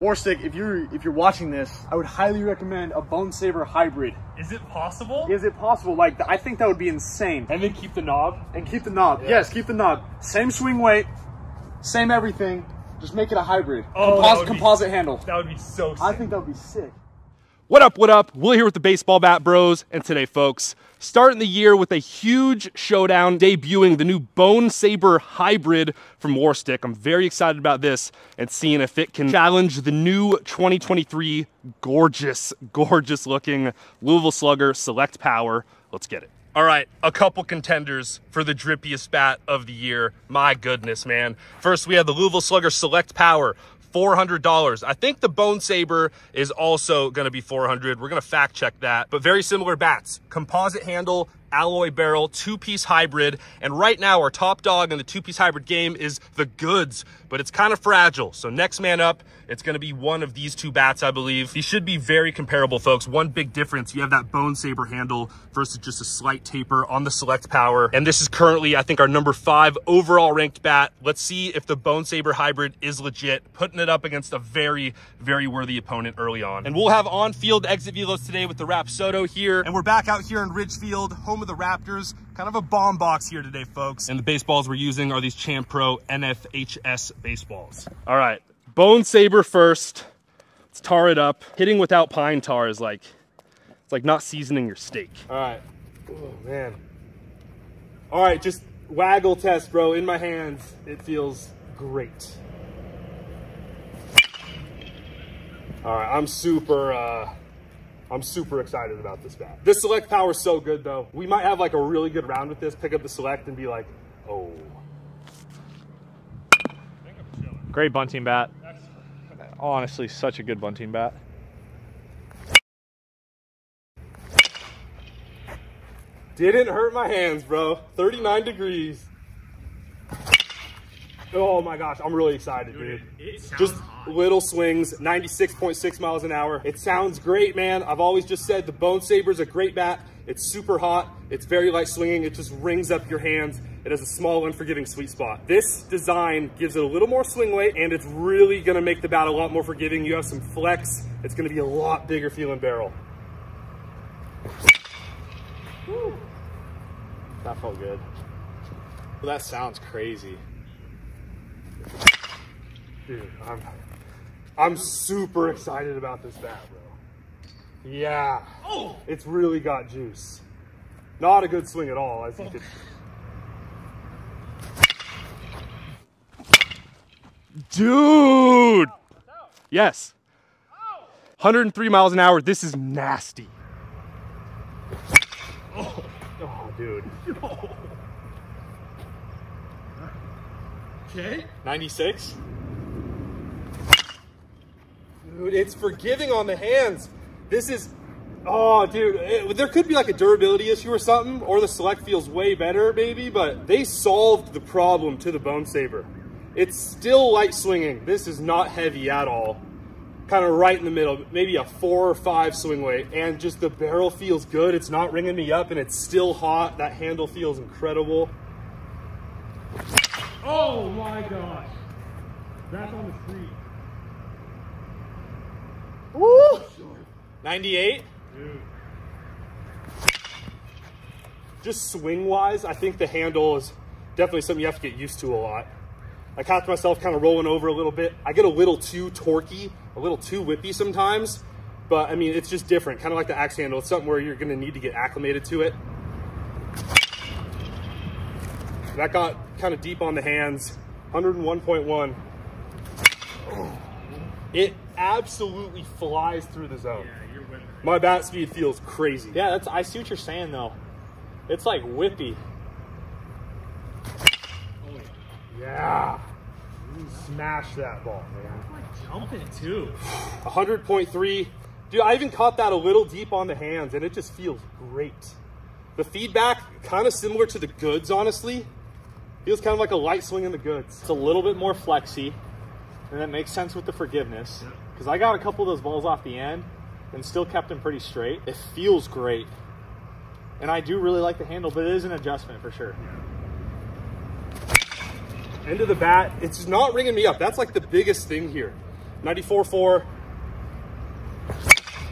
Warstic, if you're watching this, I would highly recommend a Bonesaber Hybrid. Is it possible? Is it possible? Like, I think that would be insane. And then keep the knob? And keep the knob. Yeah. Yes, keep the knob. Same swing weight, same everything. Just make it a hybrid. Oh, composite handle. That would be so sick. I think that would be sick. What up, what up? Will here with the Baseball Bat Bros. And today, folks, starting the year with a huge showdown, debuting the new Bonesaber Hybrid from Warstic. I'm very excited about this and seeing if it can challenge the new 2023 gorgeous, gorgeous looking Louisville Slugger Select Pwr. Let's get it. All right, a couple contenders for the drippiest bat of the year. My goodness, man. First, we have the Louisville Slugger Select Pwr. $400. I think the Bonesaber is also going to be $400. We're going to fact check that. But very similar bats. Composite handle, alloy barrel, two-piece hybrid. And right now our top dog in the two-piece hybrid game is the goods, but it's kind of fragile. So next man up, it's going to be one of these two bats, I believe. These should be very comparable, folks. One big difference, you have that Bonesaber handle versus just a slight taper on the Select Pwr. And this is currently, I think, our #5 overall ranked bat. Let's see if the Bonesaber hybrid is legit, putting it up against a very, very worthy opponent early on. And we'll have on-field exit velos today with the Rapsodo here. And we're back out here in Ridgefield, home with the Raptors. Kind of a bomb box here today, folks. And the baseballs we're using are these Champ Pro NFHS baseballs. All right, Bonesaber first. Let's tar it up. Hitting without pine tar is like, it's like not seasoning your steak. All right. Oh, man. All right, just waggle test, bro. In my hands, it feels great. All right, I'm super excited about this bat. This Select Pwr is so good, though. We might have like a really good round with this, pick up the Select and be like, oh. Great bunting bat. Honestly, such a good bunting bat. Didn't hurt my hands, bro. 39 degrees. Oh my gosh, I'm really excited, dude. Just little swings, 96.6 miles an hour. It sounds great, man. I've always just said the Bonesaber is a great bat. It's super hot. It's very light swinging. It just rings up your hands. It has a small, unforgiving sweet spot. This design gives it a little more swing weight, and it's really gonna make the bat a lot more forgiving. You have some flex. It's gonna be a lot bigger feeling barrel. Woo. That felt good. Well, that sounds crazy. Dude, I'm super excited about this bat, bro. Yeah. Oh! It's really got juice. Not a good swing at all, as you could. Dude! Yes. 103 miles an hour. This is nasty. Oh, oh dude. No. Okay. 96. Dude, it's forgiving on the hands. This is, oh, dude, there could be like a durability issue or something, or the Select feels way better, maybe, but they solved the problem to the Bonesaber. It's still light swinging. This is not heavy at all. Kind of right in the middle, maybe a 4 or 5 swing weight, and just the barrel feels good. It's not ringing me up, and it's still hot. That handle feels incredible. Oh my gosh, that's on the street. Woo! 98? Dude. Just swing-wise, I think the handle is definitely something you have to get used to a lot. I catch myself kind of rolling over a little bit. I get a little too torquey, a little too whippy sometimes, but I mean, it's just different. Kind of like the axe handle. It's something where you're gonna need to get acclimated to it. That got kind of deep on the hands, 101.1. It absolutely flies through the zone. Yeah, you're winning. My bat speed feels crazy. Yeah, that's, I see what you're saying though. It's like whippy. Oh, yeah. Yeah. Smash that ball, man. I'm like jumping too. 100.3. Dude, I even caught that a little deep on the hands and it just feels great. The feedback, kind of similar to the goods, honestly. Feels kind of like a light swing in the goods. It's a little bit more flexy. And that makes sense with the forgiveness, because I got a couple of those balls off the end and still kept them pretty straight. It feels great. And I do really like the handle, but it is an adjustment for sure. End of the bat, it's not ringing me up. That's like the biggest thing here. 94-4.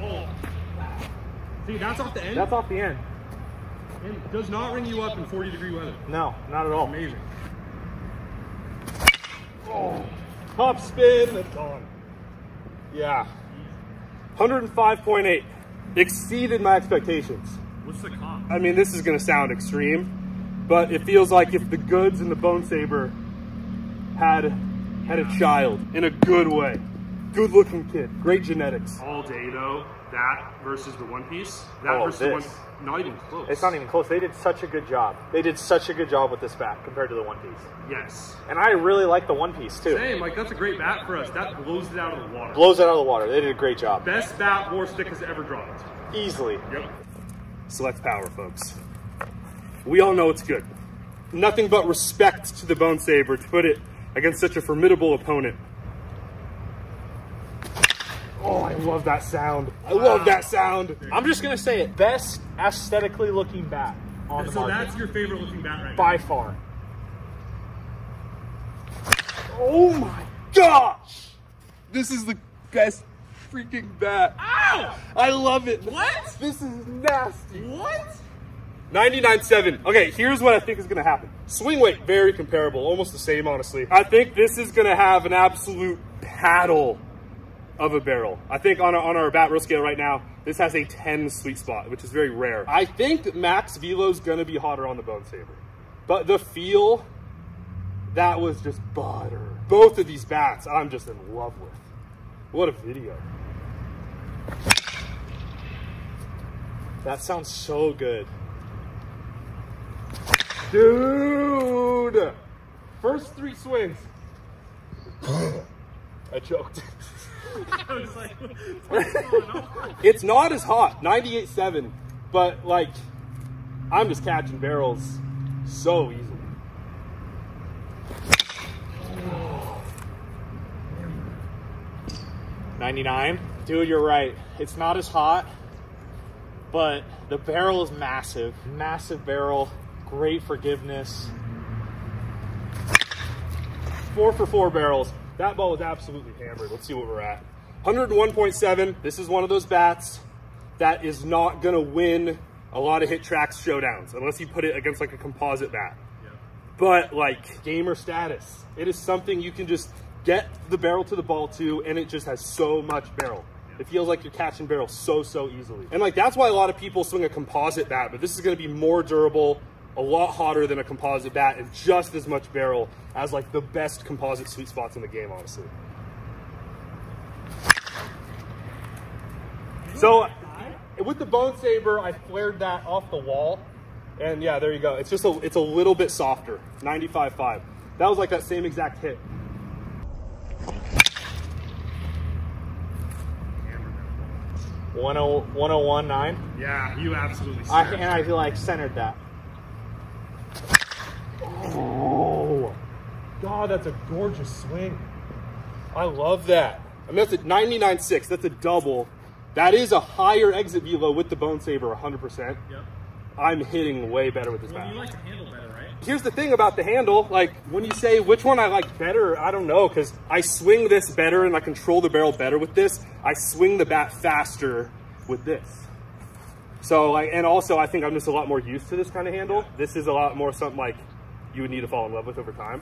Oh. See, that's off the end? That's off the end. It does not ring you up in 40-degree weather. No, not at all. Amazing. Oh. Top spin, that's on. Yeah. 105.8. Exceeded my expectations. What's the comp? I mean, this is going to sound extreme, but it feels like if the goods and the Bonesaber had a child in a good way. Good looking kid, great genetics. All day though, that versus the one piece, that versus this. One, not even close. It's not even close. They did such a good job. They did such a good job with this bat compared to the one piece. Yes. And I really like the one piece too. Same, like that's a great bat for us. That blows it out of the water. Blows it out of the water. They did a great job. Best bat Warstic has ever dropped. Easily. Yep. Select Pwr, folks. We all know it's good. Nothing but respect to the Bonesaber to put it against such a formidable opponent. Oh, I love that sound. I love that sound. I'm just going to say it. Best aesthetically looking bat on the market. So that's your favorite looking bat right now? By far. Oh my gosh. This is the best freaking bat. Ow! I love it. What? This is nasty. What? 99.7. Okay, here's what I think is going to happen. Swing weight, very comparable. Almost the same, honestly. I think this is going to have an absolute paddle of a barrel. I think on our bat row scale right now, this has a 10 sweet spot, which is very rare. I think max velo's gonna be hotter on the Bonesaber, but the feel, that was just butter. Both of these bats, I'm just in love with. What a video. That sounds so good. Dude! First three swings. I choked. I was like, what's going on? It's not as hot, 98.7, but like, I'm just catching barrels so easily. Oh. 99. Dude, you're right. It's not as hot, but the barrel is massive. Massive barrel, great forgiveness. 4 for 4 barrels. That ball was absolutely hammered. Let's see what we're at. 101.7. This is one of those bats that is not gonna win a lot of hit tracks showdowns unless you put it against like a composite bat. Yeah. But like gamer status, it is something you can just get the barrel to the ball to, and it just has so much barrel. Yeah. It feels like you're catching barrels so easily. And like, that's why a lot of people swing a composite bat, but this is gonna be more durable, a lot hotter than a composite bat, and just as much barrel as like the best composite sweet spots in the game, honestly. So with the Bonesaber, I flared that off the wall, and yeah, there you go. It's just it's a little bit softer, 95.5. That was like that same exact hit. One oh 101.9. Yeah, you absolutely. I feel like centered that. Oh, God, that's a gorgeous swing. I love that. I mean, that's a 99.6. That's a double. That is a higher exit velo with the Bonesaber, 100%. Yep. I'm hitting way better with this bat. You like to handle better, right? Here's the thing about the handle. Like, when you say which one I like better, I don't know, because I swing this better and I control the barrel better with this. I swing the bat faster with this. So, like, and also, I think I'm just a lot more used to this kind of handle. Yeah. This is a lot more something like you would need to fall in love with over time.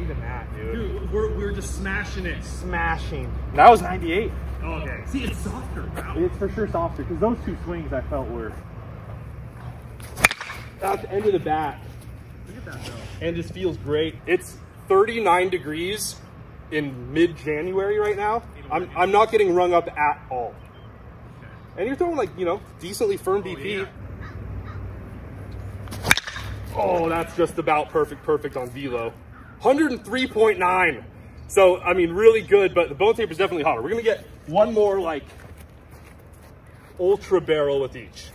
Even that, dude. We're just smashing it. Smashing. That was 98. Oh, okay. See, it's softer. Wow. It's for sure softer, because those two swings I felt were at the end of the bat. Look at that, though. And just feels great. It's 39 degrees in mid-January right now. I'm not getting rung up at all. Okay. And you're throwing, like, you know, decently firm BP. Yeah. Oh, that's just about perfect on velo. 103.9. So, I mean, really good, but the Bonesaber is definitely hotter. We're going to get one more, like, ultra barrel with each.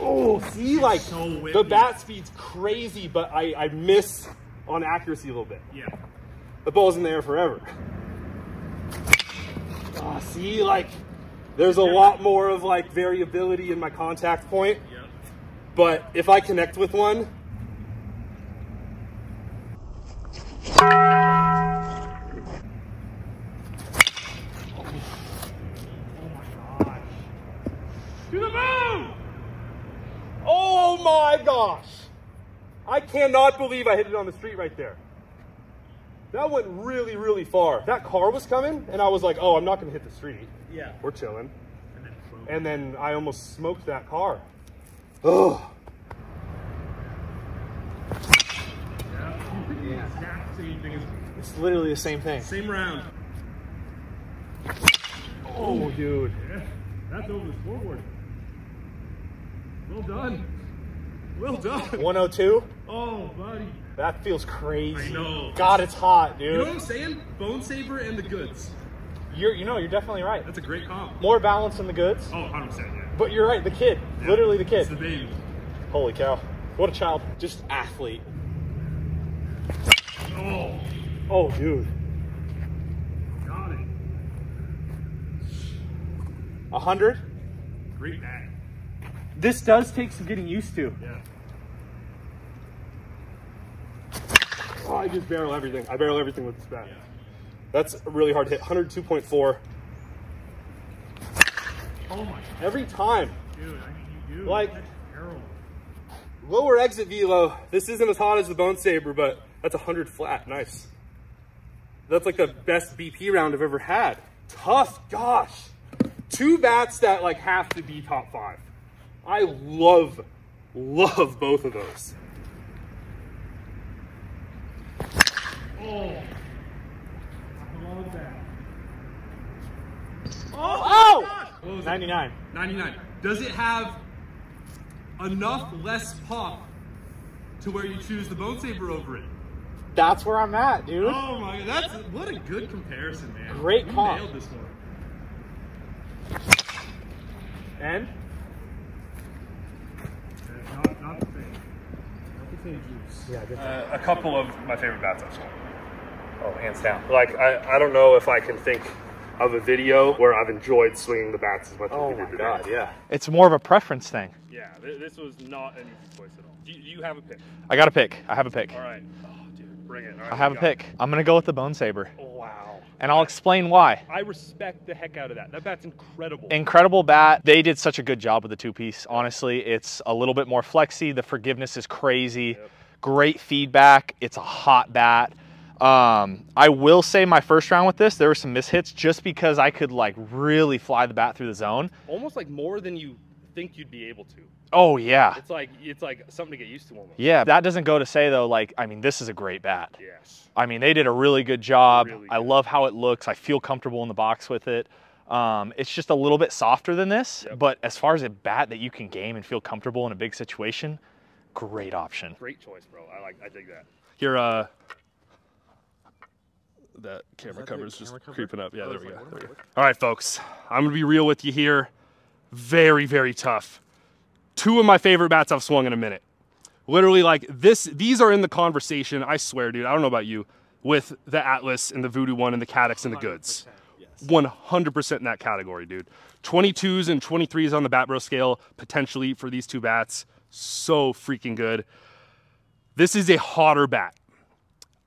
Oh, see, like, so the bat speed's crazy, but I miss on accuracy a little bit. Yeah. The ball's in the air forever. Oh, see, like, there's a lot more of, like, variability in my contact point. Yeah. But if I connect with one, cannot believe I hit it on the street right there. That went really, really far. That car was coming, and I was like, oh, I'm not going to hit the street. Yeah. We're chilling. And then I almost smoked that car. Oh. It's literally the same thing. Same round. Oh, dude. Yeah. That's over the scoreboard. Well done. Well done. 102? Oh, buddy. That feels crazy. I know. God, it's hot, dude. You know what I'm saying? Bonesaber and the goods. You know, you're definitely right. That's a great comp. More balance than the goods. Oh, 100%, yeah. But you're right, the kid. Yeah. Literally the kid. It's the baby. Holy cow. What a child. Just athlete. Oh. Oh, dude. Got it. 100? Great bag. This does take some getting used to. Yeah. Oh, I just barrel everything. I barrel everything with this bat. Yeah. That's a really hard hit. 102.4. Oh my God. Every time. Dude, I mean, you do. Like, that's terrible. Lower exit velo. This isn't as hot as the Bonesaber, but that's 100 flat. Nice. That's like the best BP round I've ever had. Tough. Gosh. Two bats that like have to be top five. I love both of those. Oh. Oh! Oh! 99. 99. Does it have enough less pop to where you choose the Bonesaber over it? That's where I'm at, dude. Oh my God, that's what a good comparison, man. Great comp. Nailed this one. And? Not the same. Not the same juice. Yeah, definitely. A couple of my favorite bats I've scored. Oh, hands down. Like, I don't know if I can think of a video where I've enjoyed swinging the bats as much as we did today. Oh my God, yeah. It's more of a preference thing. Yeah, this was not an easy choice at all. Do you have a pick? I got a pick. I have a pick. All right. Oh, dude, bring it. All right, I have a pick. I'm going to go with the Bonesaber. Oh, wow. And I'll explain why. I respect the heck out of that. That bat's incredible. Incredible bat. They did such a good job with the two-piece. Honestly, it's a little bit more flexy. The forgiveness is crazy. Yep. Great feedback. It's a hot bat. I will say my first round with this, there were some mishits just because I could like really fly the bat through the zone. Almost like more than you think you'd be able to. Oh yeah. It's like something to get used to almost. Yeah. That doesn't go to say though, like, I mean, this is a great bat. Yes. I mean, they did a really good job. Really good. I love how it looks. I feel comfortable in the box with it. It's just a little bit softer than this, yep. But as far as a bat that you can game and feel comfortable in a big situation, great option. Great choice, bro. I dig that. You're that camera cover is just creeping up. Yeah, there we go. All right, folks, I'm going to be real with you here. Very, very tough. Two of my favorite bats I've swung in a minute. Literally, like, these are in the conversation, I swear, dude, I don't know about you, with the Atlas and the Voodoo One and the Caddx and the goods. 100% in that category, dude. 22s and 23s on the Bat Bro scale, potentially, for these two bats. So freaking good. This is a hotter bat.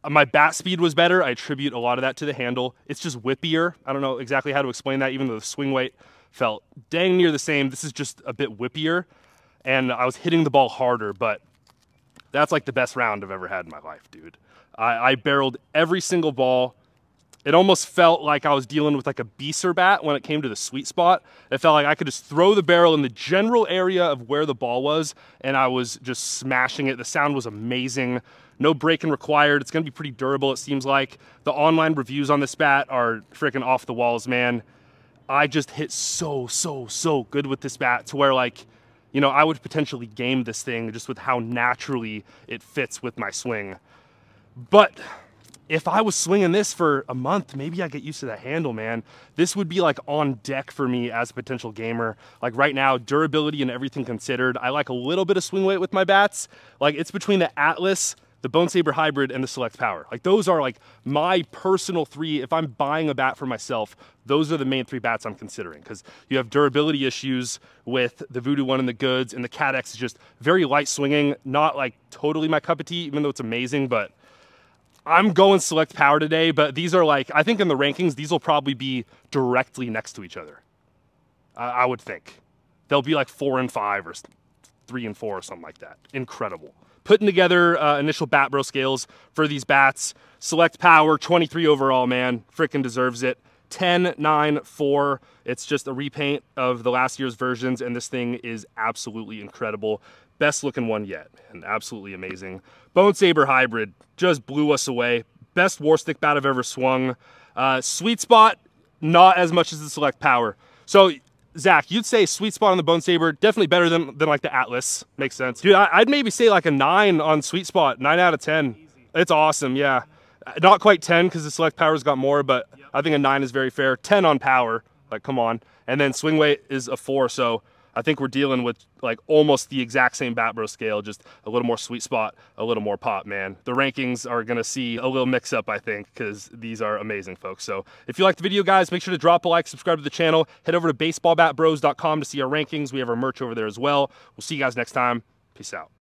My bat speed was better. I attribute a lot of that to the handle. It's just whippier. I don't know exactly how to explain that, even though the swing weight felt dang near the same. This is just a bit whippier, and I was hitting the ball harder, but that's like the best round I've ever had in my life, dude. I barreled every single ball. It almost felt like I was dealing with like a Bonesaber bat when it came to the sweet spot. It felt like I could just throw the barrel in the general area of where the ball was, and I was just smashing it. The sound was amazing. No braking required. It's going to be pretty durable, it seems like. The online reviews on this bat are freaking off the walls, man. I just hit so good with this bat to where, like, you know, I would potentially game this thing just with how naturally it fits with my swing. But if I was swinging this for a month, maybe I'd get used to that handle, man. This would be like on deck for me as a potential gamer. Like right now, durability and everything considered, I like a little bit of swing weight with my bats. Like it's between the Atlas, the Bonesaber Hybrid, and the Select Pwr. Like those are like my personal three. If I'm buying a bat for myself, those are the main three bats I'm considering. Because you have durability issues with the Voodoo One and the goods, and the Caddx is just very light swinging. Not like totally my cup of tea, even though it's amazing, but I'm going Select Pwr today, but these are like, I think in the rankings, these will probably be directly next to each other. I would think. They'll be like 4 and 5 or 3 and 4 or something like that. Incredible. putting together initial Bat Bro scales for these bats. Select Pwr, 23 overall, man. Freaking deserves it. 10.9.4. It's just a repaint of the last year's versions, and this thing is absolutely incredible. Best looking one yet, and absolutely amazing. Bonesaber Hybrid just blew us away. Best Warstic bat I've ever swung. Sweet spot, not as much as the Select Pwr. So, Zach, you'd say sweet spot on the Bonesaber, definitely better than like the Atlas. Makes sense. Dude, I'd maybe say like a 9 on sweet spot, 9 out of 10. Easy. It's awesome, yeah. Not quite 10 because the Select Pwr's got more, but yep. I think a 9 is very fair. 10 on Pwr, like come on. And then swing weight is a 4, so I think we're dealing with like almost the exact same Bat Bro scale, just a little more sweet spot, a little more pop, man. The rankings are gonna see a little mix up, I think, because these are amazing, folks. So if you liked the video, guys, make sure to drop a like, subscribe to the channel, head over to baseballbatbros.com to see our rankings. We have our merch over there as well. We'll see you guys next time. Peace out.